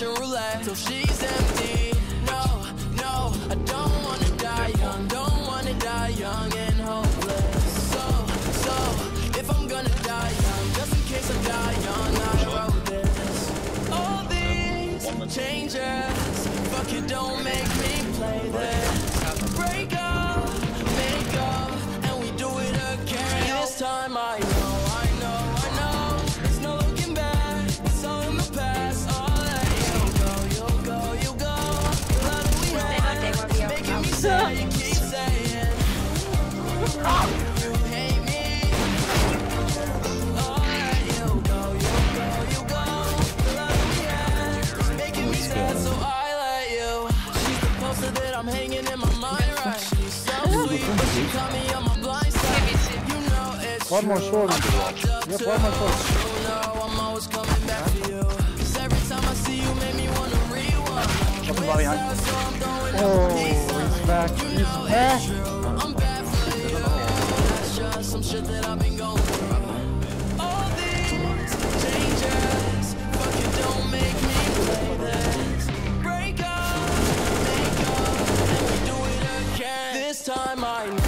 Russian roulette till she's empty. No, no, I don't wanna die young, don't wanna die young and hopeless. So, if I'm gonna die young, just in case I die young, I wrote this. All these changes, fuck it, don't make me play this. Break up, make up, and we do it again. This time I know. I'm hanging in my mind right. She's so sweet, but she caught me on my blind side. You know it's one more short. Yep, one more short. You know I'm always coming back to you. Cause every time I see you make me want to rewind. Oh, he's back. He's back. I'm bad for you. That's just some shit that I've been going through. All these changes, fucking don't make me play this. Break up. This time I know.